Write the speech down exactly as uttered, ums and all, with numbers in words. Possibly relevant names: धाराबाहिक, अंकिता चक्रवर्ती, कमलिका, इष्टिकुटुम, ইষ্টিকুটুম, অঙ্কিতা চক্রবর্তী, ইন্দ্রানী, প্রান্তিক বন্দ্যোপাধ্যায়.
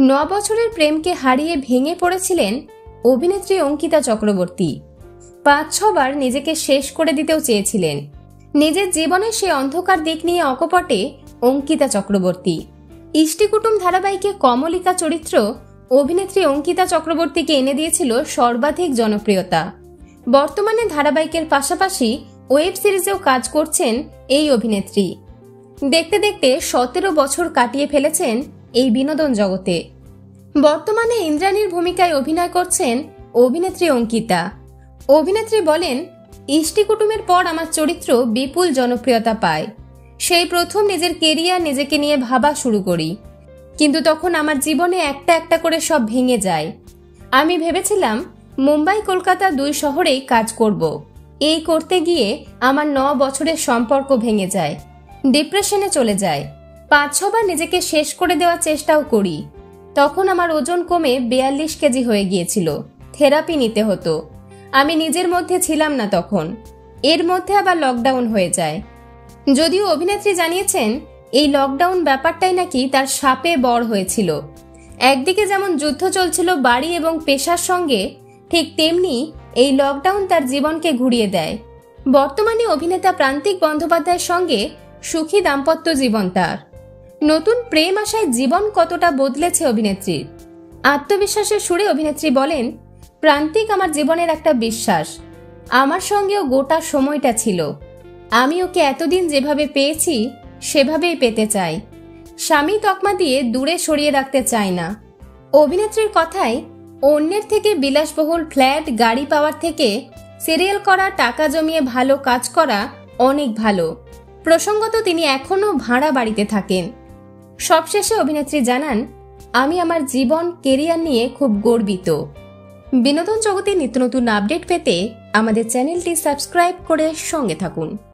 नौ बछरेर प्रेम के हारिए भेंगे पड़ेछिलेन अभिनेत्री अंकिता चक्रवर्ती। पाँच छ बार निजेके शेष करे दितेओ चेयेछिलेन। निजेर जीवनेर सेई अंधकार दिक निये अकपटे अंकिता चक्रवर्ती इष्टिकुटुम धाराबाहिके कमलिका चरित्र अभिनेत्री अंकिता चक्रवर्तीके एने दिएछिलो सर्वाधिक जनप्रियता। बर्तमाने धाराबाहिकेर पाशापाशि वेब सिरिजेও কাজ করছেন এই অভিনেত্রী। দেখতে দেখতে সতেরো বছর কাটিয়ে ফেলেছেন এই বিনোদন জগতে। বর্তমানে ইন্দ্রাণীর ভূমিকায় অভিনয় করছেন অভিনেত্রী অঙ্কিতা। অভিনেত্রী বলেন, ইষ্টিকুটুমের পর আমার চরিত্র বিপুল জনপ্রিয়তা পায়। সেই প্রথম নিজের ক্যারিয়ার নিজেকে নিয়ে ভাবা শুরু করি, কিন্তু তখন আমার জীবনে একটা একটা করে সব ভেঙে যায়। আমি ভেবেছিলাম মুম্বাই কলকাতা দুই শহরেই কাজ করব। এই করতে গিয়ে আমার নয় বছরের সম্পর্ক ভেঙে যায়, ডিপ্রেশনে চলে যায়। পাঁচ ছবার নিজেকে শেষ করে দেওয়ার চেষ্টাও করি। তখন আমার ওজন কমে বিয়াল্লিশ কেজি হয়ে গিয়েছিল, থেরাপি নিতে হতো। আমি নিজের মধ্যে ছিলাম না তখন। এর মধ্যে আবার লকডাউন হয়ে যায়। যদিও অভিনেত্রী জানিয়েছেন এই লকডাউন ব্যাপারটাই নাকি তার শাপে বর হয়েছিল। একদিকে যেমন যুদ্ধ চলছিল বাড়ি এবং পেশার সঙ্গে, ঠিক তেমনি এই লকডাউন তার জীবনকে ঘুরিয়ে দেয়। বর্তমানে অভিনেতা প্রান্তিক বন্দ্যোপাধ্যায়ের সঙ্গে সুখী দাম্পত্য জীবন তার। নতুন প্রেম আশায় জীবন কতটা বদলেছে অভিনেত্রীর। আত্মবিশ্বাসের সুরে অভিনেত্রী বলেন, প্রান্তিক আমার জীবনের একটা বিশ্বাস। আমার সঙ্গেও গোটা সময়টা ছিল। আমি ওকে এতদিন যেভাবে পেয়েছি সেভাবেই পেতে চাই। স্বামী তকমা দিয়ে দূরে সরিয়ে রাখতে চাই না। অভিনেত্রীর কথায় অন্যের থেকে বিলাসবহুল ফ্ল্যাট গাড়ি পাওয়ার থেকে সিরিয়াল করা, টাকা জমিয়ে ভালো কাজ করা অনেক ভালো। প্রসঙ্গত তিনি এখনও ভাড়া বাড়িতে থাকেন। সবশেষে অভিনেত্রী জানান, আমি আমার জীবন কেরিয়ার নিয়ে খুব গর্বিত। বিনোদন জগতে নিত্য নতুন আপডেট পেতে আমাদের চ্যানেলটি সাবস্ক্রাইব করে সঙ্গে থাকুন।